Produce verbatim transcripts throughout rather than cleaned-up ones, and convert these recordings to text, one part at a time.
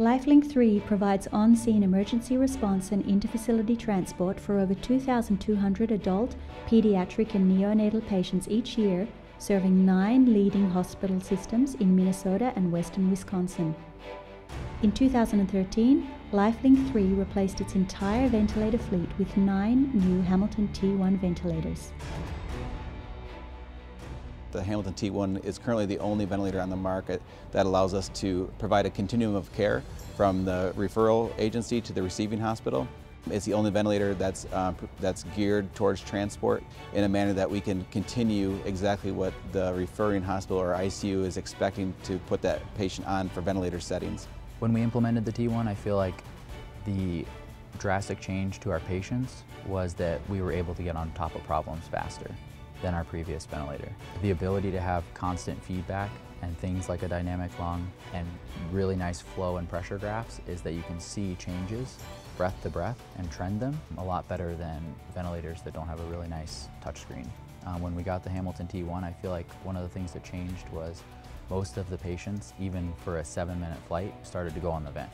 Life Link three provides on-scene emergency response and interfacility transport for over two thousand two hundred adult, pediatric and neonatal patients each year, serving nine leading hospital systems in Minnesota and western Wisconsin. In two thousand thirteen, Life Link three replaced its entire ventilator fleet with nine new Hamilton T one ventilators. The Hamilton T one is currently the only ventilator on the market that allows us to provide a continuum of care from the referral agency to the receiving hospital. It's the only ventilator that's, uh, that's geared towards transport in a manner that we can continue exactly what the referring hospital or I C U is expecting to put that patient on for ventilator settings. When we implemented the T one, I feel like the drastic change to our patients was that we were able to get on top of problems faster than our previous ventilator. The ability to have constant feedback and things like a dynamic lung and really nice flow and pressure graphs is that you can see changes breath to breath and trend them a lot better than ventilators that don't have a really nice touchscreen. Um, when we got the Hamilton T one, I feel like one of the things that changed was most of the patients, even for a seven minute flight, started to go on the vent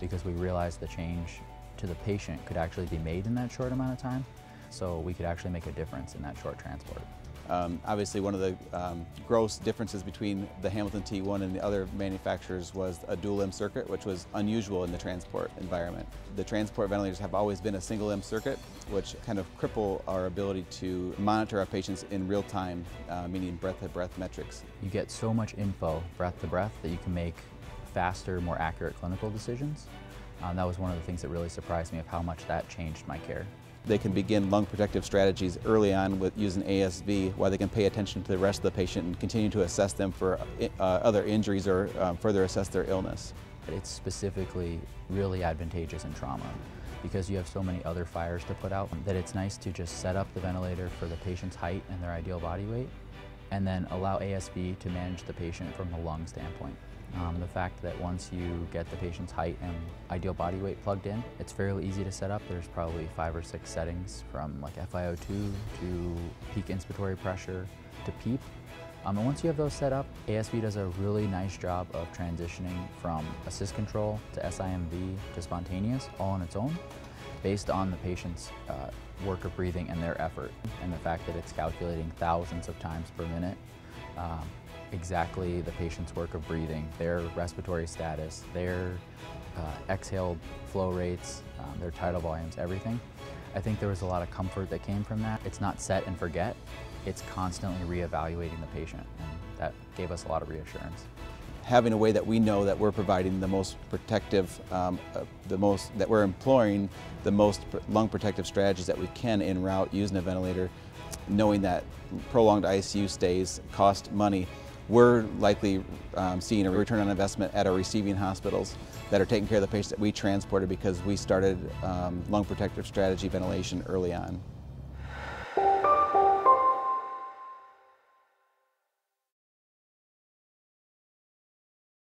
because we realized the change to the patient could actually be made in that short amount of time. So we could actually make a difference in that short transport. Um, obviously, one of the um, gross differences between the Hamilton T one and the other manufacturers was a dual limb circuit, which was unusual in the transport environment. The transport ventilators have always been a single limb circuit, which kind of cripple our ability to monitor our patients in real time, uh, meaning breath-to-breath metrics. You get so much info breath-to-breath that you can make faster, more accurate clinical decisions. Um, that was one of the things that really surprised me of how much that changed my care. They can begin lung protective strategies early on with using A S V while they can pay attention to the rest of the patient and continue to assess them for uh, other injuries or um, further assess their illness. It's specifically really advantageous in trauma because you have so many other fires to put out that it's nice to just set up the ventilator for the patient's height and their ideal body weight and then allow A S V to manage the patient from a lung standpoint. Um, the fact that once you get the patient's height and ideal body weight plugged in, it's fairly easy to set up. There's probably five or six settings from like F I O two to peak inspiratory pressure to PEEP. Um, and once you have those set up, A S V does a really nice job of transitioning from assist control to S I M V to spontaneous all on its own based on the patient's uh, work of breathing and their effort. And the fact that it's calculating thousands of times per minute. Um, exactly the patient's work of breathing, their respiratory status, their uh, exhale flow rates, um, their tidal volumes, everything. I think there was a lot of comfort that came from that. It's not set and forget, it's constantly reevaluating the patient, and that gave us a lot of reassurance. Having a way that we know that we're providing the most protective, um, uh, the most that we're employing the most lung protective strategies that we can en route using a ventilator, knowing that prolonged I C U stays cost money, we're likely um, seeing a return on investment at our receiving hospitals that are taking care of the patients that we transported because we started um, lung protective strategy ventilation early on.